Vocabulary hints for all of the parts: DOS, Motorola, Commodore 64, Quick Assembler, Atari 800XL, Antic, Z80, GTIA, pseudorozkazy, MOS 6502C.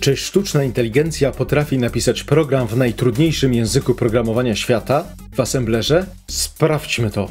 Czy sztuczna inteligencja potrafi napisać program w najtrudniejszym języku programowania świata, w assemblerze? Sprawdźmy to!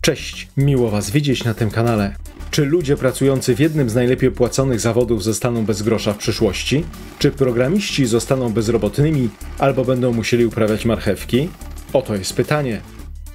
Cześć! Miło Was widzieć na tym kanale. Czy ludzie pracujący w jednym z najlepiej płaconych zawodów zostaną bez grosza w przyszłości? Czy programiści zostaną bezrobotnymi albo będą musieli uprawiać marchewki? Oto jest pytanie.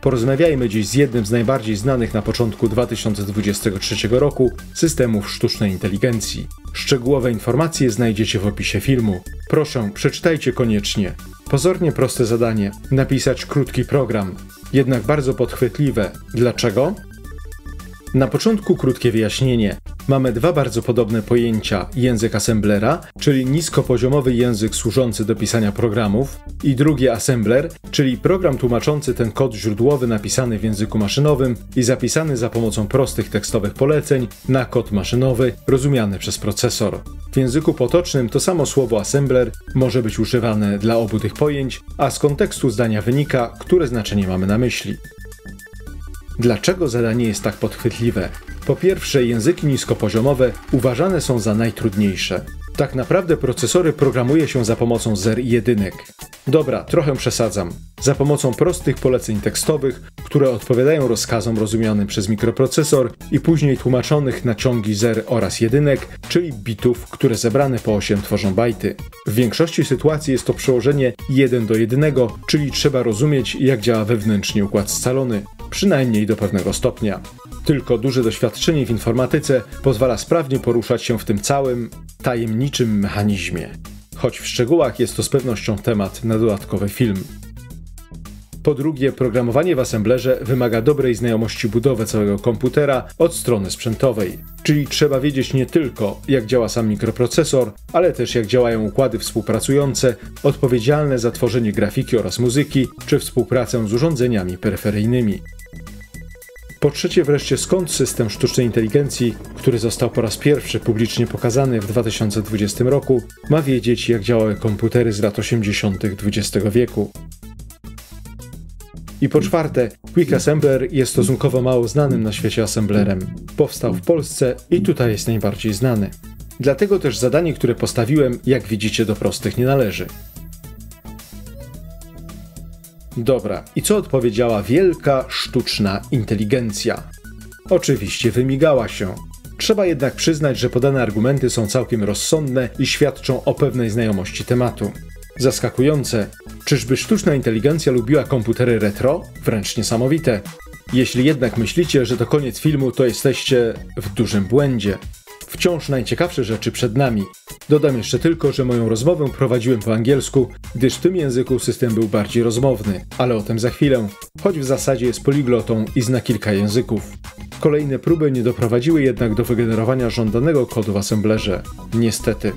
Porozmawiajmy dziś z jednym z najbardziej znanych na początku 2023 roku systemów sztucznej inteligencji. Szczegółowe informacje znajdziecie w opisie filmu. Proszę, przeczytajcie koniecznie. Pozornie proste zadanie – napisać krótki program, jednak bardzo podchwytliwe. Dlaczego? Na początku krótkie wyjaśnienie. Mamy dwa bardzo podobne pojęcia: język assemblera, czyli niskopoziomowy język służący do pisania programów, i drugi assembler, czyli program tłumaczący ten kod źródłowy napisany w języku maszynowym i zapisany za pomocą prostych tekstowych poleceń na kod maszynowy rozumiany przez procesor. W języku potocznym to samo słowo assembler może być używane dla obu tych pojęć, a z kontekstu zdania wynika, które znaczenie mamy na myśli. Dlaczego zadanie jest tak podchwytliwe? Po pierwsze, języki niskopoziomowe uważane są za najtrudniejsze. Tak naprawdę procesory programuje się za pomocą zer i jedynek. Dobra, trochę przesadzam. Za pomocą prostych poleceń tekstowych, które odpowiadają rozkazom rozumianym przez mikroprocesor i później tłumaczonych na ciągi zer oraz jedynek, czyli bitów, które zebrane po 8 tworzą bajty. W większości sytuacji jest to przełożenie 1 do 1, czyli trzeba rozumieć, jak działa wewnętrznie układ scalony, przynajmniej do pewnego stopnia. Tylko duże doświadczenie w informatyce pozwala sprawnie poruszać się w tym całym tajemniczym mechanizmie. Choć w szczegółach jest to z pewnością temat na dodatkowy film. Po drugie, programowanie w assemblerze wymaga dobrej znajomości budowy całego komputera od strony sprzętowej. Czyli trzeba wiedzieć nie tylko, jak działa sam mikroprocesor, ale też jak działają układy współpracujące, odpowiedzialne za tworzenie grafiki oraz muzyki, czy współpracę z urządzeniami peryferyjnymi. Po trzecie wreszcie, skąd system sztucznej inteligencji, który został po raz pierwszy publicznie pokazany w 2020 roku, ma wiedzieć, jak działały komputery z lat 80. XX wieku. I po czwarte, Quick Assembler jest stosunkowo mało znanym na świecie assemblerem. Powstał w Polsce i tutaj jest najbardziej znany. Dlatego też zadanie, które postawiłem, jak widzicie, do prostych nie należy. Dobra, i co odpowiedziała wielka sztuczna inteligencja? Oczywiście wymigała się. Trzeba jednak przyznać, że podane argumenty są całkiem rozsądne i świadczą o pewnej znajomości tematu. Zaskakujące. Czyżby sztuczna inteligencja lubiła komputery retro? Wręcz niesamowite. Jeśli jednak myślicie, że to koniec filmu, to jesteście w dużym błędzie. Wciąż najciekawsze rzeczy przed nami. Dodam jeszcze tylko, że moją rozmowę prowadziłem po angielsku, gdyż w tym języku system był bardziej rozmowny, ale o tym za chwilę, choć w zasadzie jest poliglotą i zna kilka języków. Kolejne próby nie doprowadziły jednak do wygenerowania żądanego kodu w assemblerze. Niestety.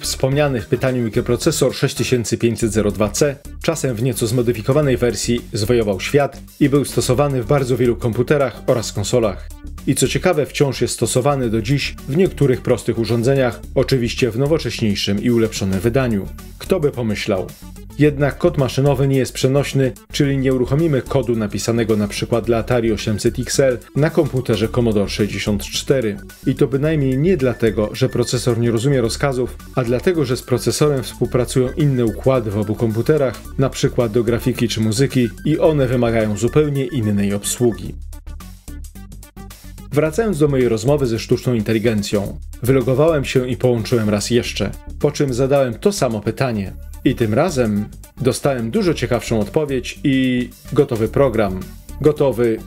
Wspomniany w pytaniu mikroprocesor 6502C, czasem w nieco zmodyfikowanej wersji, zwojował świat i był stosowany w bardzo wielu komputerach oraz konsolach. I co ciekawe, wciąż jest stosowany do dziś w niektórych prostych urządzeniach, oczywiście w nowocześniejszym i ulepszonym wydaniu. Kto by pomyślał? Jednak kod maszynowy nie jest przenośny, czyli nie uruchomimy kodu napisanego np. dla Atari 800XL na komputerze Commodore 64. I to bynajmniej nie dlatego, że procesor nie rozumie rozkazów, a dlatego, że z procesorem współpracują inne układy w obu komputerach, np. do grafiki czy muzyki, i one wymagają zupełnie innej obsługi. Wracając do mojej rozmowy ze sztuczną inteligencją, wylogowałem się i połączyłem raz jeszcze, po czym zadałem to samo pytanie. I tym razem dostałem dużo ciekawszą odpowiedź i gotowy program. Gotowy...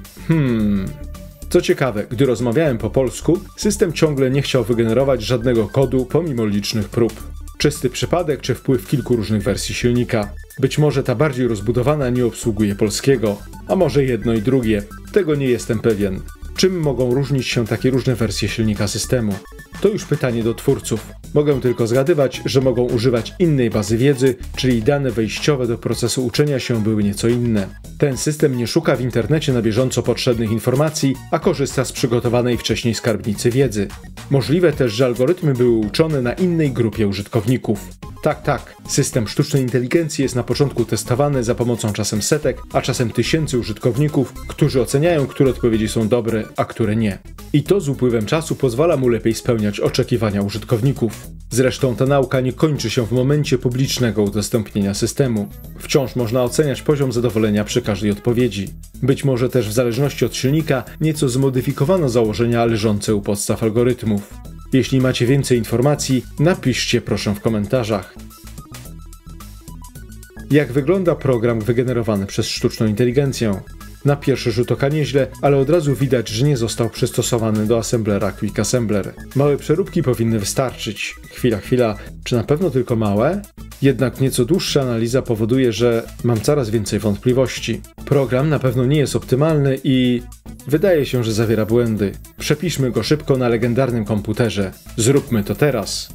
Co ciekawe, gdy rozmawiałem po polsku, system ciągle nie chciał wygenerować żadnego kodu pomimo licznych prób. Czysty przypadek czy wpływ kilku różnych wersji silnika. Być może ta bardziej rozbudowana nie obsługuje polskiego, a może jedno i drugie. Tego nie jestem pewien. Czym mogą różnić się takie różne wersje silnika systemu? To już pytanie do twórców. Mogę tylko zgadywać, że mogą używać innej bazy wiedzy, czyli dane wejściowe do procesu uczenia się były nieco inne. Ten system nie szuka w internecie na bieżąco potrzebnych informacji, a korzysta z przygotowanej wcześniej skarbnicy wiedzy. Możliwe też, że algorytmy były uczone na innej grupie użytkowników. Tak, system sztucznej inteligencji jest na początku testowany za pomocą czasem setek, a czasem tysięcy użytkowników, którzy oceniają, które odpowiedzi są dobre, a które nie. I to z upływem czasu pozwala mu lepiej spełniać oczekiwania użytkowników. Zresztą ta nauka nie kończy się w momencie publicznego udostępnienia systemu. Wciąż można oceniać poziom zadowolenia przy każdej odpowiedzi. Być może też w zależności od silnika nieco zmodyfikowano założenia leżące u podstaw algorytmów. Jeśli macie więcej informacji, napiszcie proszę w komentarzach. Jak wygląda program wygenerowany przez sztuczną inteligencję? Na pierwszy rzut oka nieźle, ale od razu widać, że nie został przystosowany do assemblera Quick Assembler. Małe przeróbki powinny wystarczyć. Chwila, czy na pewno tylko małe? Jednak nieco dłuższa analiza powoduje, że mam coraz więcej wątpliwości. Program na pewno nie jest optymalny i wydaje się, że zawiera błędy. Przepiszmy go szybko na legendarnym komputerze. Zróbmy to teraz.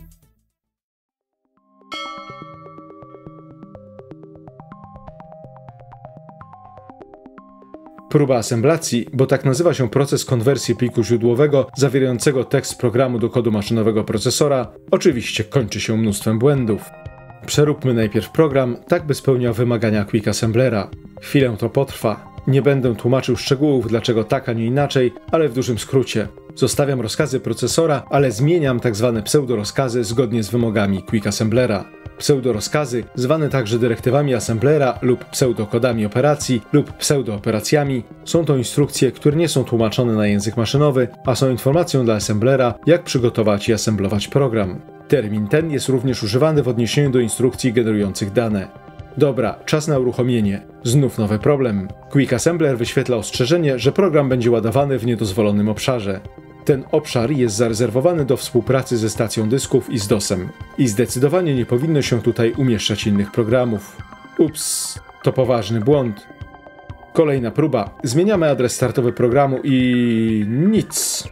Próba assemblacji, bo tak nazywa się proces konwersji pliku źródłowego zawierającego tekst programu do kodu maszynowego procesora, oczywiście kończy się mnóstwem błędów. Przeróbmy najpierw program, tak by spełniał wymagania Quick Assemblera. Chwilę to potrwa. Nie będę tłumaczył szczegółów, dlaczego tak, a nie inaczej, ale w dużym skrócie. Zostawiam rozkazy procesora, ale zmieniam tzw. pseudorozkazy zgodnie z wymogami Quick Assemblera. Pseudorozkazy, zwane także dyrektywami assemblera lub pseudokodami operacji lub pseudooperacjami, są to instrukcje, które nie są tłumaczone na język maszynowy, a są informacją dla assemblera, jak przygotować i assemblować program. Termin ten jest również używany w odniesieniu do instrukcji generujących dane. Dobra, czas na uruchomienie. Znów nowy problem. Quick Assembler wyświetla ostrzeżenie, że program będzie ładowany w niedozwolonym obszarze. Ten obszar jest zarezerwowany do współpracy ze stacją dysków i z DOS-em. I zdecydowanie nie powinno się tutaj umieszczać innych programów. Ups, to poważny błąd. Kolejna próba. Zmieniamy adres startowy programu i... nic.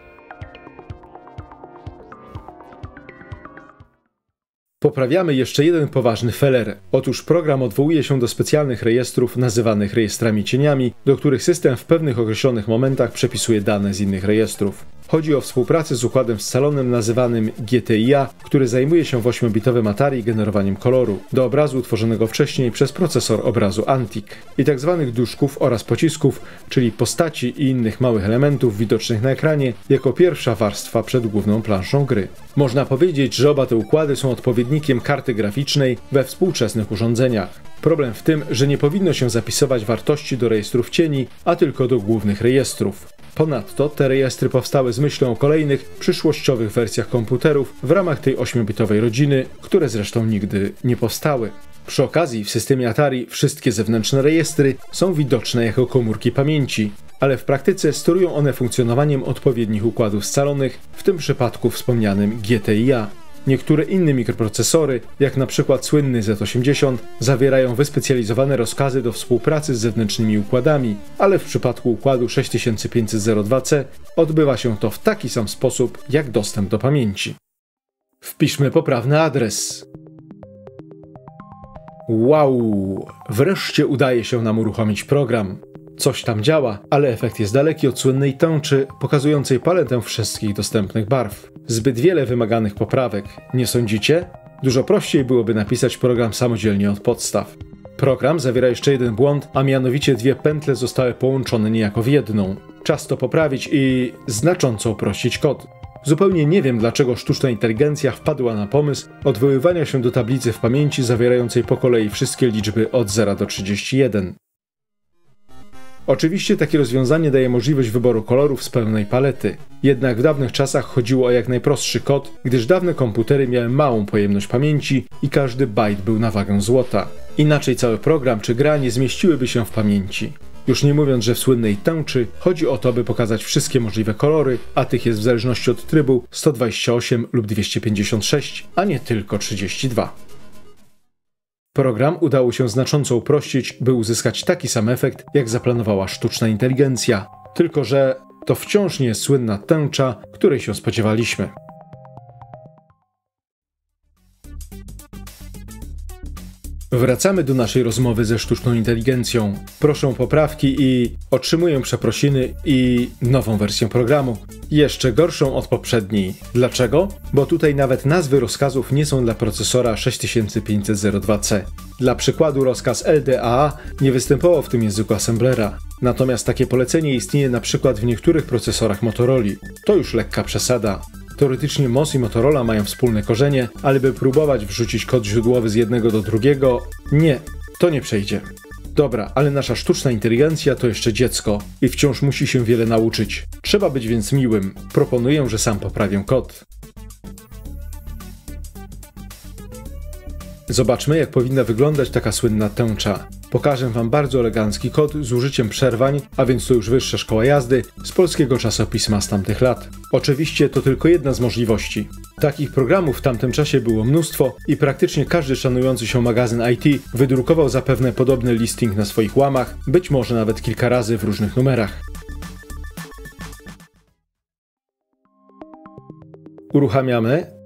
Poprawiamy jeszcze jeden poważny feler. Otóż program odwołuje się do specjalnych rejestrów nazywanych rejestrami cieniami, do których system w pewnych określonych momentach przepisuje dane z innych rejestrów. Chodzi o współpracę z układem scalonym nazywanym GTIA, który zajmuje się w 8-bitowym Atari generowaniem koloru do obrazu utworzonego wcześniej przez procesor obrazu Antic i tzw. duszków oraz pocisków, czyli postaci i innych małych elementów widocznych na ekranie jako pierwsza warstwa przed główną planszą gry. Można powiedzieć, że oba te układy są odpowiednikiem karty graficznej we współczesnych urządzeniach. Problem w tym, że nie powinno się zapisywać wartości do rejestrów cieni, a tylko do głównych rejestrów. Ponadto te rejestry powstały z myślą o kolejnych, przyszłościowych wersjach komputerów w ramach tej 8-bitowej rodziny, które zresztą nigdy nie powstały. Przy okazji w systemie Atari wszystkie zewnętrzne rejestry są widoczne jako komórki pamięci, ale w praktyce sterują one funkcjonowaniem odpowiednich układów scalonych, w tym przypadku wspomnianym GTIA. Niektóre inne mikroprocesory, jak na przykład słynny Z80, zawierają wyspecjalizowane rozkazy do współpracy z zewnętrznymi układami, ale w przypadku układu 6502C odbywa się to w taki sam sposób jak dostęp do pamięci. Wpiszmy poprawny adres. Wow! Wreszcie udaje się nam uruchomić program. Coś tam działa, ale efekt jest daleki od słynnej tęczy pokazującej paletę wszystkich dostępnych barw. Zbyt wiele wymaganych poprawek, nie sądzicie? Dużo prościej byłoby napisać program samodzielnie od podstaw. Program zawiera jeszcze jeden błąd, a mianowicie dwie pętle zostały połączone niejako w jedną. Czas to poprawić i znacząco uprościć kod. Zupełnie nie wiem, dlaczego sztuczna inteligencja wpadła na pomysł odwoływania się do tablicy w pamięci zawierającej po kolei wszystkie liczby od 0 do 31. Oczywiście takie rozwiązanie daje możliwość wyboru kolorów z pełnej palety. Jednak w dawnych czasach chodziło o jak najprostszy kod, gdyż dawne komputery miały małą pojemność pamięci i każdy bajt był na wagę złota. Inaczej cały program czy gra nie zmieściłyby się w pamięci. Już nie mówiąc, że w słynnej tęczy chodzi o to, by pokazać wszystkie możliwe kolory, a tych jest w zależności od trybu 128 lub 256, a nie tylko 32. Program udało się znacząco uprościć, by uzyskać taki sam efekt, jak zaplanowała sztuczna inteligencja. Tylko że to wciąż nie jest słynna tęcza, której się spodziewaliśmy. Wracamy do naszej rozmowy ze sztuczną inteligencją. Proszę o poprawki i otrzymuję przeprosiny i nową wersję programu. Jeszcze gorszą od poprzedniej. Dlaczego? Bo tutaj nawet nazwy rozkazów nie są dla procesora 6502C. Dla przykładu rozkaz LDAA nie występował w tym języku assemblera. Natomiast takie polecenie istnieje np. w niektórych procesorach Motoroli. To już lekka przesada. Teoretycznie MOS i Motorola mają wspólne korzenie, ale by próbować wrzucić kod źródłowy z jednego do drugiego, nie, to nie przejdzie. Dobra, ale nasza sztuczna inteligencja to jeszcze dziecko i wciąż musi się wiele nauczyć. Trzeba być więc miłym. Proponuję, że sam poprawię kod. Zobaczmy, jak powinna wyglądać taka słynna tęcza. Pokażę wam bardzo elegancki kod z użyciem przerwań, a więc to już wyższa szkoła jazdy, z polskiego czasopisma z tamtych lat. Oczywiście to tylko jedna z możliwości. Takich programów w tamtym czasie było mnóstwo i praktycznie każdy szanujący się magazyn IT wydrukował zapewne podobny listing na swoich łamach, być może nawet kilka razy w różnych numerach. Uruchamiamy.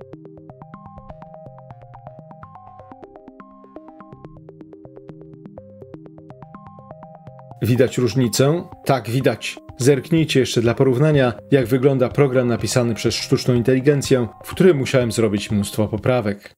Widać różnicę? Tak, widać. Zerknijcie jeszcze dla porównania, jak wygląda program napisany przez sztuczną inteligencję, w którym musiałem zrobić mnóstwo poprawek.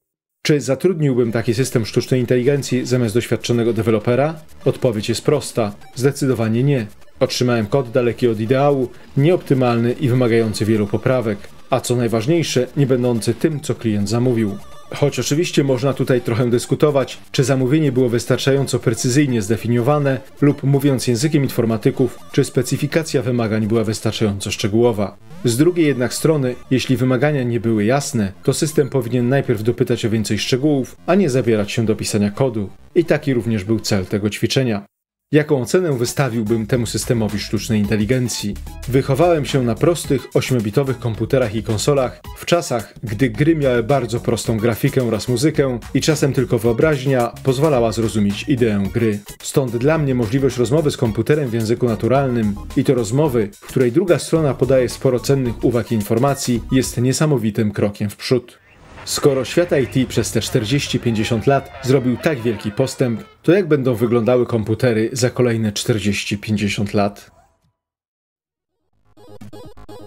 Czy zatrudniłbym taki system sztucznej inteligencji zamiast doświadczonego dewelopera? Odpowiedź jest prosta. Zdecydowanie nie. Otrzymałem kod daleki od ideału, nieoptymalny i wymagający wielu poprawek, a co najważniejsze, nie będący tym, co klient zamówił. Choć oczywiście można tutaj trochę dyskutować, czy zamówienie było wystarczająco precyzyjnie zdefiniowane lub, mówiąc językiem informatyków, czy specyfikacja wymagań była wystarczająco szczegółowa. Z drugiej jednak strony, jeśli wymagania nie były jasne, to system powinien najpierw dopytać o więcej szczegółów, a nie zabierać się do pisania kodu. I taki również był cel tego ćwiczenia. Jaką ocenę wystawiłbym temu systemowi sztucznej inteligencji? Wychowałem się na prostych, 8-bitowych komputerach i konsolach, w czasach, gdy gry miały bardzo prostą grafikę oraz muzykę i czasem tylko wyobraźnia pozwalała zrozumieć ideę gry. Stąd dla mnie możliwość rozmowy z komputerem w języku naturalnym i to rozmowy, w której druga strona podaje sporo cennych uwag i informacji, jest niesamowitym krokiem w przód. Skoro świat IT przez te 40-50 lat zrobił tak wielki postęp, to jak będą wyglądały komputery za kolejne 40-50 lat?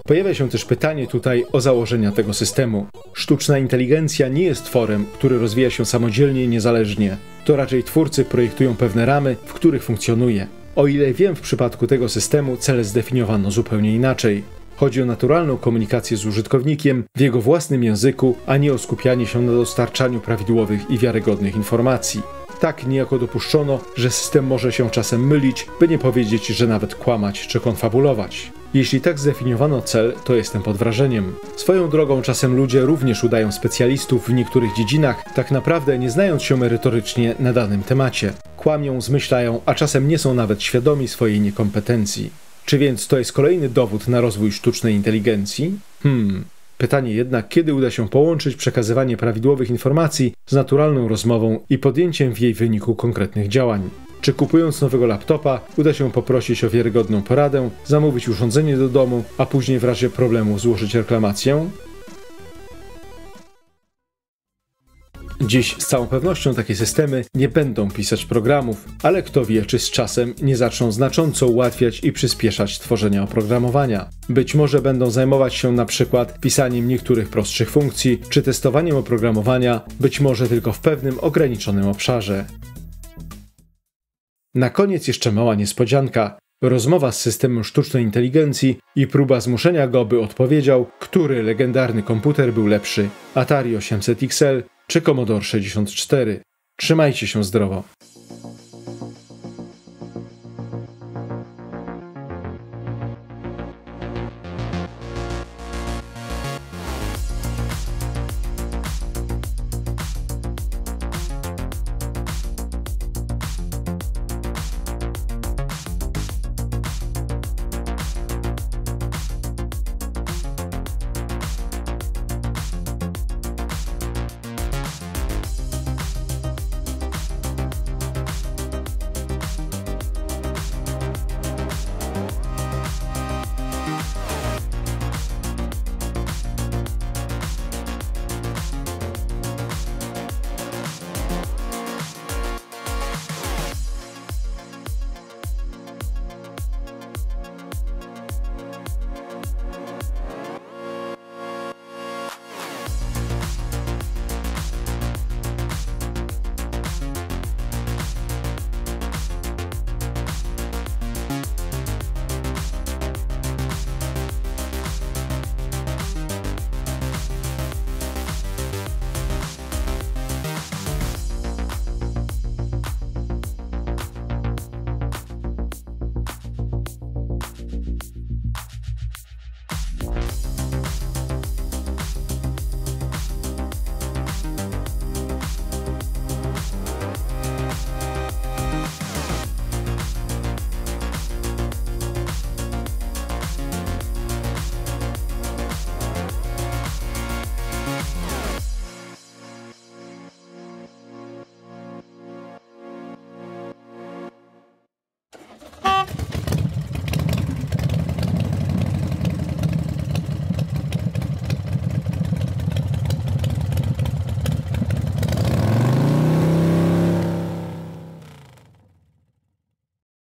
Pojawia się też pytanie tutaj o założenia tego systemu. Sztuczna inteligencja nie jest tworem, który rozwija się samodzielnie i niezależnie. To raczej twórcy projektują pewne ramy, w których funkcjonuje. O ile wiem, w przypadku tego systemu cele zdefiniowano zupełnie inaczej. Chodzi o naturalną komunikację z użytkownikiem w jego własnym języku, a nie o skupianie się na dostarczaniu prawidłowych i wiarygodnych informacji. Tak niejako dopuszczono, że system może się czasem mylić, by nie powiedzieć, że nawet kłamać czy konfabulować. Jeśli tak zdefiniowano cel, to jestem pod wrażeniem. Swoją drogą czasem ludzie również udają specjalistów w niektórych dziedzinach, tak naprawdę nie znając się merytorycznie na danym temacie. Kłamią, zmyślają, a czasem nie są nawet świadomi swojej niekompetencji. Czy więc to jest kolejny dowód na rozwój sztucznej inteligencji? Pytanie jednak, kiedy uda się połączyć przekazywanie prawidłowych informacji z naturalną rozmową i podjęciem w jej wyniku konkretnych działań? Czy kupując nowego laptopa uda się poprosić o wiarygodną poradę, zamówić urządzenie do domu, a później w razie problemu złożyć reklamację? Dziś z całą pewnością takie systemy nie będą pisać programów, ale kto wie, czy z czasem nie zaczną znacząco ułatwiać i przyspieszać tworzenia oprogramowania. Być może będą zajmować się na przykład pisaniem niektórych prostszych funkcji, czy testowaniem oprogramowania, być może tylko w pewnym ograniczonym obszarze. Na koniec jeszcze mała niespodzianka. Rozmowa z systemem sztucznej inteligencji i próba zmuszenia go, by odpowiedział, który legendarny komputer był lepszy – Atari 800XL, czy Commodore 64. Trzymajcie się zdrowo.